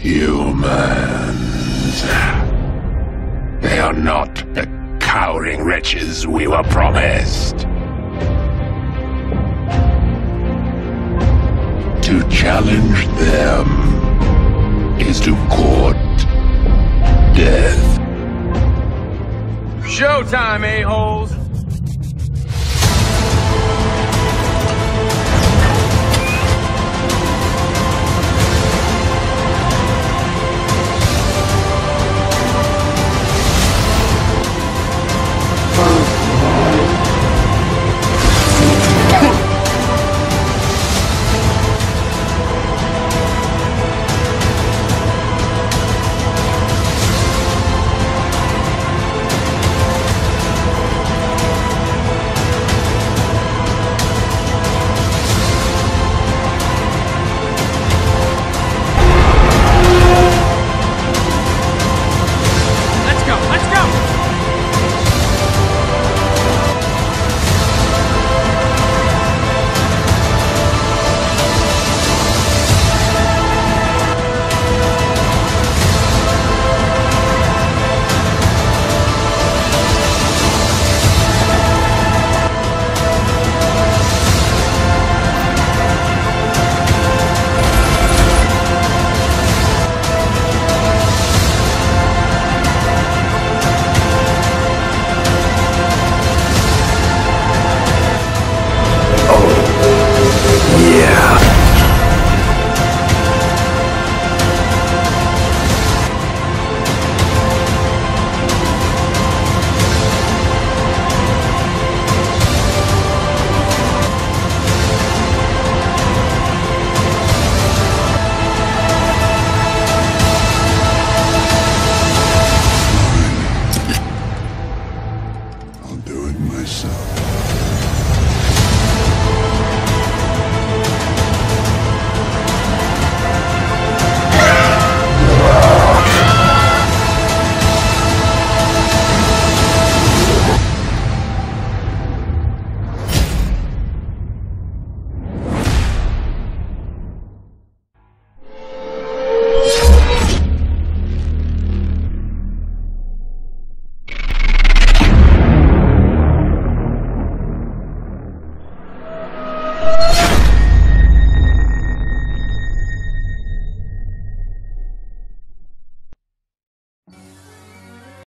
Humans. They are not the cowering wretches we were promised. To challenge them is to court death. Showtime, a-holes!